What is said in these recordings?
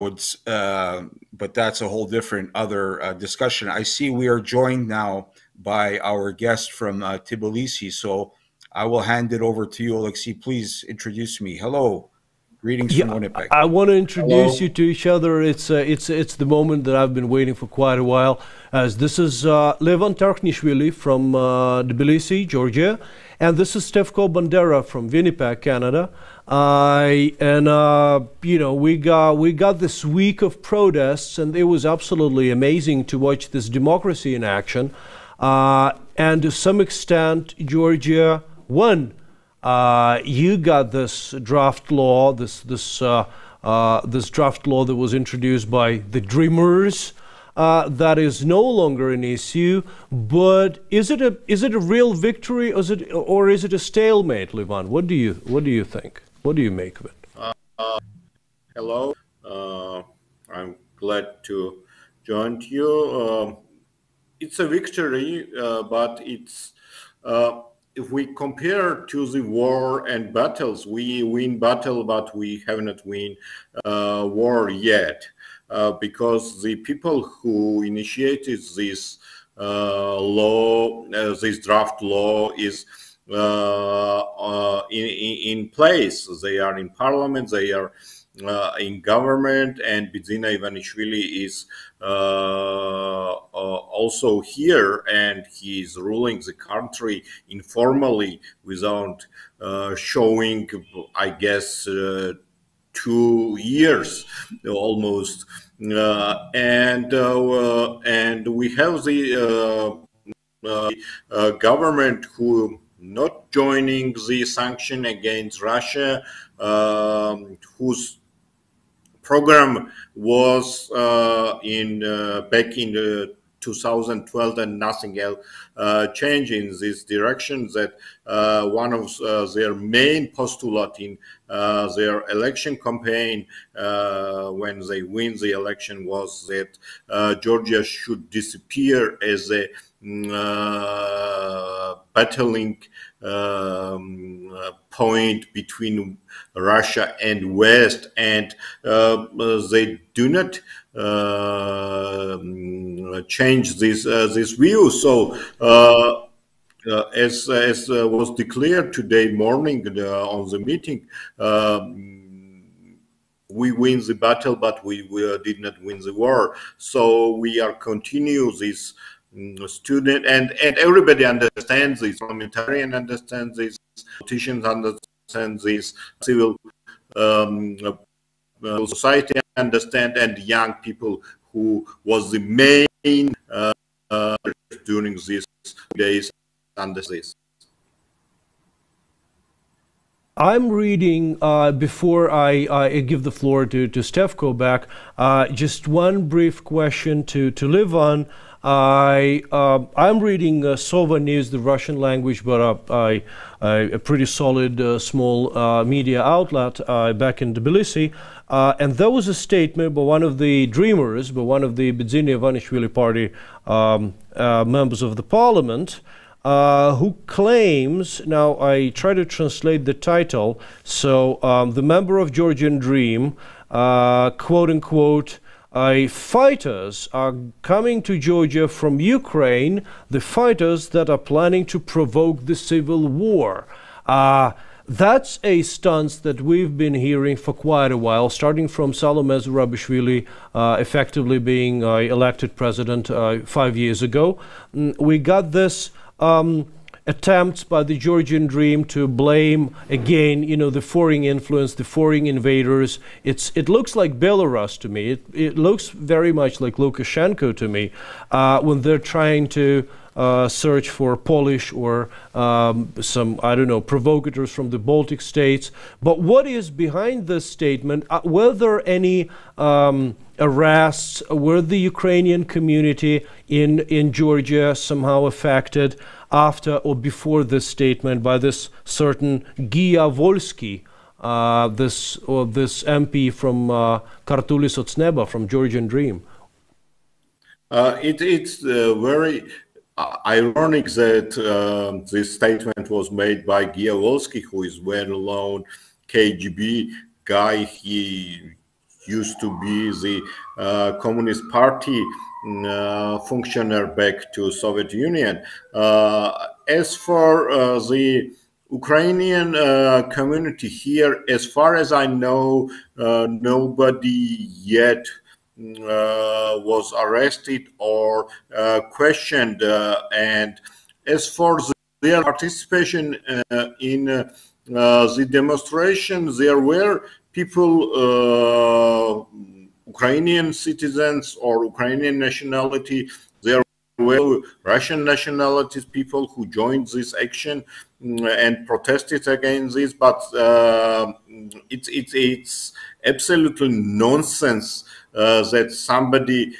But that's a whole different other discussion. I see we are joined now by our guest from Tbilisi, so I will hand it over to you, Oleksii. Please introduce me. Hello. Greetings from Winnipeg. I want to introduce you to each other. It's the moment that I've been waiting for quite a while. As this is Levan Tarkhnishvili from Tbilisi, Georgia, and this is Stepan Bandera from Winnipeg, Canada. You know, we got this week of protests, and it was absolutely amazing to watch this democracy in action. And to some extent, Georgia won. You got this draft law, this draft law that was introduced by the Dreamers. That is no longer an issue. But is it a real victory, or is it a stalemate, Levan? What do you think? What do you make of it? Hello, I'm glad to join you. It's a victory, but it's if we compare to the war and battles, we win battle, but we have not win war yet, because the people who initiated this law, this draft law, is in place. They are in parliament, they are in government, and Bidzina Ivanishvili is also here, and he is ruling the country informally without showing, I guess, 2 years almost, and we have the government who not joining the sanction against Russia, whose program was back in 2012, and nothing else changed in this direction. That one of their main postulate in their election campaign when they win the election was that Georgia should disappear as a battling point between Russia and West, and they do not change this view. So as was declared today morning on the meeting, we win the battle, but we did not win the war. So we are continue this student, and everybody understands this. Parliamentarian understands this, politicians understand this, civil society understand, and young people, who was the main during these days, under this. I'm reading, before I give the floor to Stefko back, just one brief question to Levan. I'm reading Sova News, the Russian language, but a pretty solid small media outlet back in Tbilisi. And there was a statement by one of the Dreamers, by one of the Bidzina Ivanishvili party members of the parliament, who claims, now I try to translate the title, so the member of Georgian Dream, quote-unquote, fighters are coming to Georgia from Ukraine, the fighters that are planning to provoke the civil war. That's a stance that we've been hearing for quite a while, starting from Salome Zurabishvili, effectively being elected president 5 years ago. We got this attempts by the Georgian Dream to blame, again, you know, the foreign influence, the foreign invaders. It looks like Belarus to me. It looks very much like Lukashenko to me, when they're trying to search for Polish or some, I don't know, provocators from the Baltic states. But what is behind this statement? Were there any arrests? Were the Ukrainian community in Georgia somehow affected after or before this statement by this certain Gia Volsky, this MP from Kartulis Otsneba from Georgian Dream? It's very ironic that this statement was made by Gia Volsky, who is well-known KGB guy. He used to be the Communist Party functionary back to Soviet Union. As for the Ukrainian community here, as far as I know, nobody yet was arrested or questioned. And as for their participation in the demonstration, there were people, Ukrainian citizens or Ukrainian nationality, there were Russian nationalities, people who joined this action and protested against this, but it's absolutely nonsense that somebody,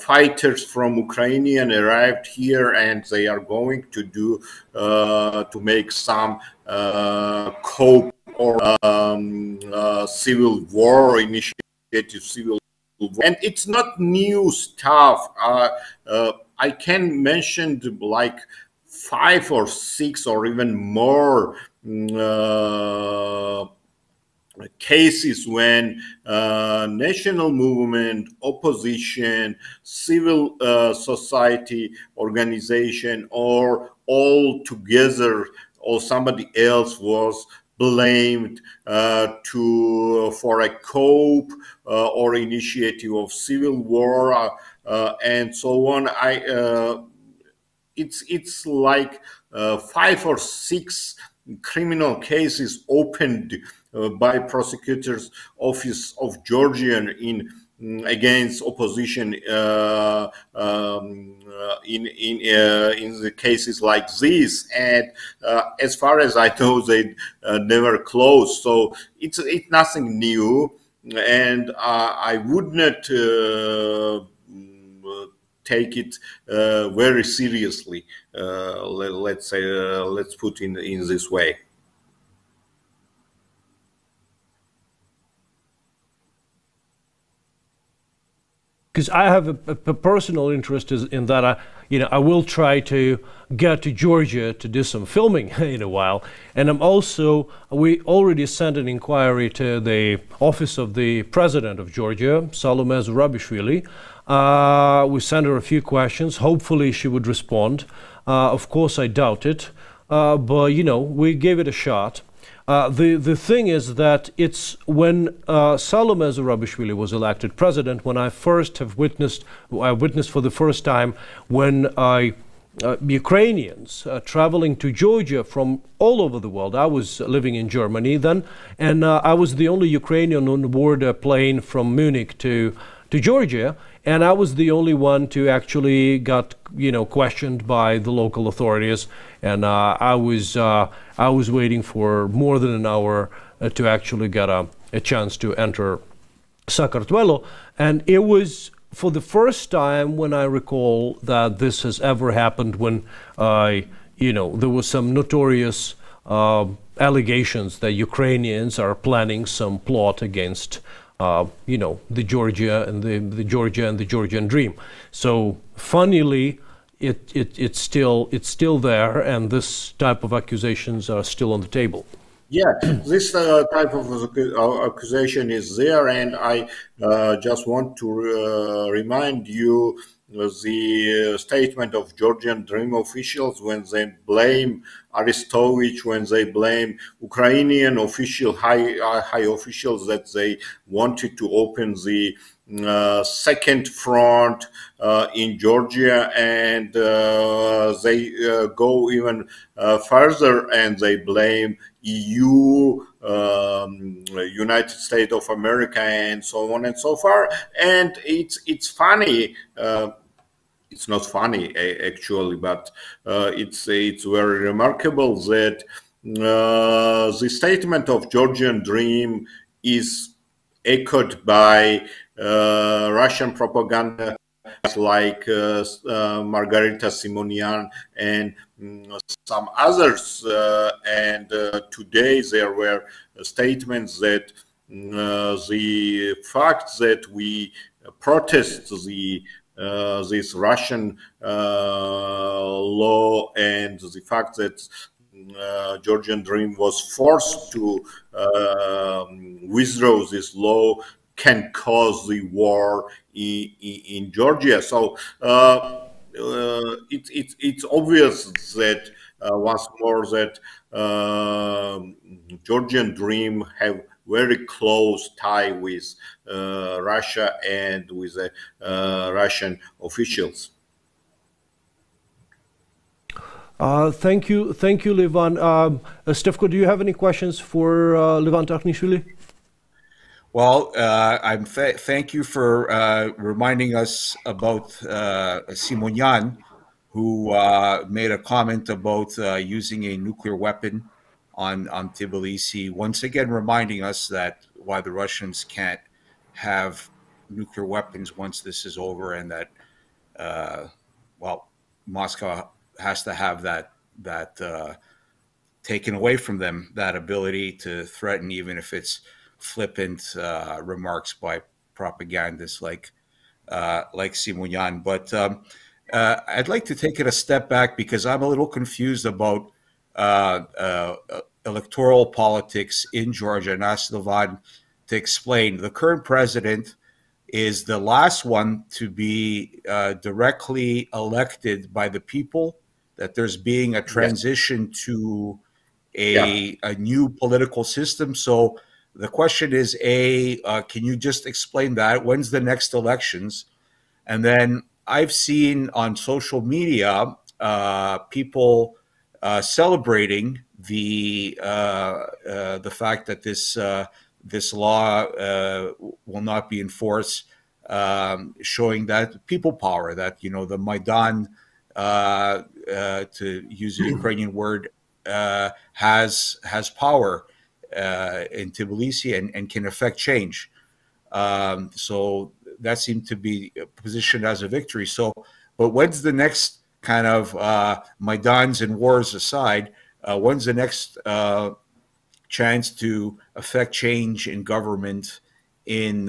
fighters from Ukrainian arrived here and they are going to do, to make some cope or civil war initiative, civil war. And it's not new stuff. I can mention like 5 or 6 or even more cases when national movement, opposition, civil society organization, or all together, or somebody else was blamed for a coup or initiative of civil war and so on. It's like 5 or 6 criminal cases opened by prosecutors' office of Georgian against opposition in the cases like this, and as far as I know, they never closed. So it's nothing new, and I would not take it very seriously. Let's say, let's put it in this way. Because I have a personal interest in that. I will try to get to Georgia to do some filming in a while, and I'm also, we already sent an inquiry to the office of the president of Georgia, Salome Zurabishvili. We sent her a few questions. Hopefully she would respond. Of course, I doubt it, but we gave it a shot. The thing is that it's when Salome Zurabishvili was elected president, when I first have witnessed, for the first time when Ukrainians traveling to Georgia from all over the world. I was living in Germany then, and I was the only Ukrainian on board a plane from Munich to Georgia, and I was the only one to actually got questioned by the local authorities, and I was waiting for more than an hour to actually get a chance to enter Sakartvelo, and it was for the first time when I recall that this has ever happened, when there was some notorious allegations that Ukrainians are planning some plot against the Georgian Dream. So funnily, it's still there, and this type of accusations are still on the table. Yeah, this type of accusation is there, and I just want to remind you the statement of Georgian Dream officials when they blame Aristovich, when they blame Ukrainian official, high officials, that they wanted to open the second front in Georgia, and they go even further and they blame EU, United States of America, and so on and so far. And it's funny. It's not funny actually, but it's very remarkable that the statement of Georgian Dream is echoed by Russian propaganda like Margarita Simonyan and some others, and today there were statements that the fact that we protest this Russian law and the fact that Georgian Dream was forced to withdraw this law can cause the war in Georgia. So it's obvious that once more that Georgian Dream have very close tie with Russia and with the Russian officials. Thank you, Levan. Stefko, do you have any questions for Levan Tarkhnishvili? Well, thank you for reminding us about Simonyan, who made a comment about using a nuclear weapon on Tbilisi, once again reminding us that why the Russians can't have nuclear weapons once this is over, and that, well, Moscow has to have that taken away from them, that ability to threaten, even if it's flippant remarks by propagandists like Simonyan. But I'd like to take it a step back, because I'm a little confused about electoral politics in Georgia, and asked Levan to explain. The current president is the last one to be directly elected by the people, that there's being a transition to a new political system. So the question is, can you just explain that? When's the next elections? And then I've seen on social media people celebrating the fact that this law will not be in force, showing that people power, that, you know, the Maidan, to use the Ukrainian word, has power in Tbilisi and can affect change. So that seemed to be positioned as a victory. So, but when's the next kind of Maidans and wars aside, when's the next chance to affect change in government in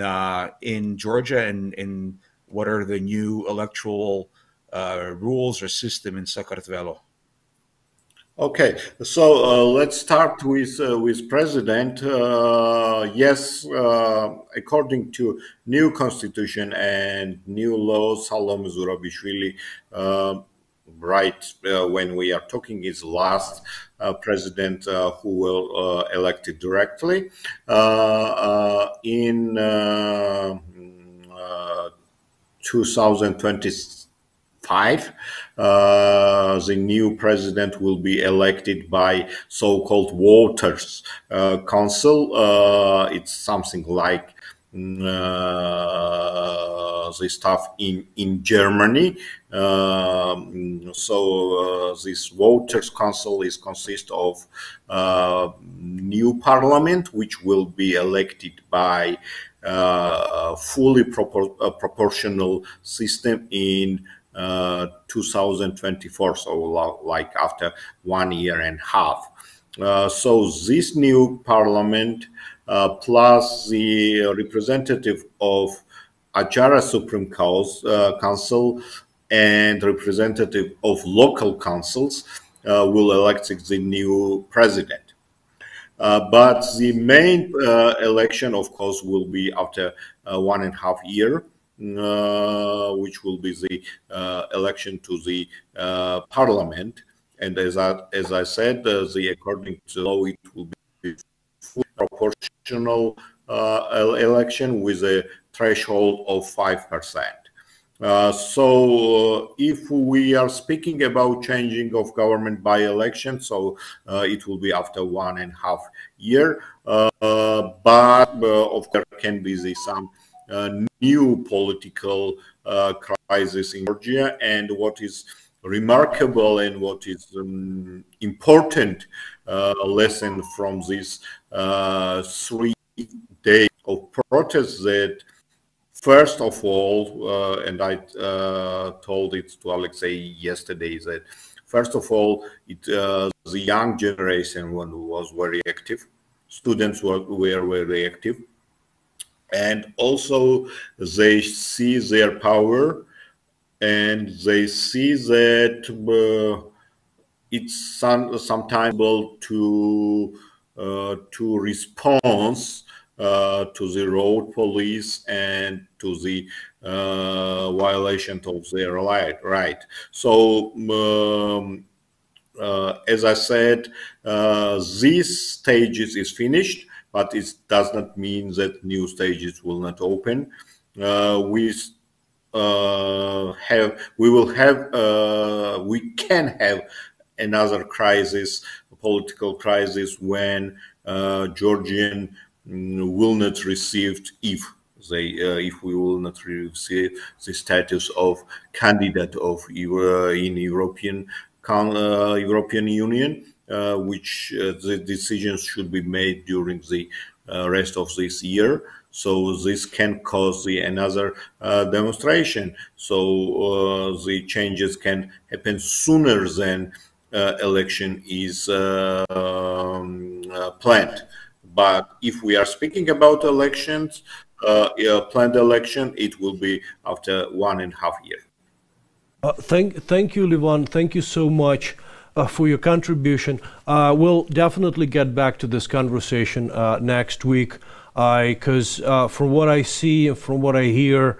Georgia, and what are the new electoral rules or system in Sakartvelo? Okay, so let's start with president. Yes, according to new constitution and new laws, Salome Zurabishvili, right when we are talking, is last president who will elect it directly in 2025. The new president will be elected by so-called voters council. It's something like the stuff in Germany. So this voters council is consist of new parliament, which will be elected by fully proportional system in 2024, so like after 1 year and a half. So this new parliament plus the representative of Ajara Supreme Council and representative of local councils will elect the new president. But the main election, of course, will be after 1.5 years, which will be the election to the parliament. And as I said, according to law, it will be full proportional election with a threshold of 5%. So if we are speaking about changing of government by election, so it will be after 1.5 years. But of course, there can be some new political crisis in Georgia. And what is remarkable and what is important lesson from this 3 days of protest, that first of all, and I told it to Alexei yesterday, that first of all, the young generation was very active. Students were very active. And also they see their power, and they see that it's sometimes to response to the road police and to the violation of their right. So as I said, these stages is finished, but it does not mean that new stages will not open. We can have another crisis, a political crisis, when Georgian will not receive, if we will not receive the status of candidate of in European European Union, which the decisions should be made during the rest of this year. So this can cause another demonstration. So the changes can happen sooner than election is planned. But if we are speaking about elections, planned election, it will be after 1.5 years. Thank you, Levan. Thank you so much for your contribution. We'll definitely get back to this conversation next week, because from what I see and from what I hear,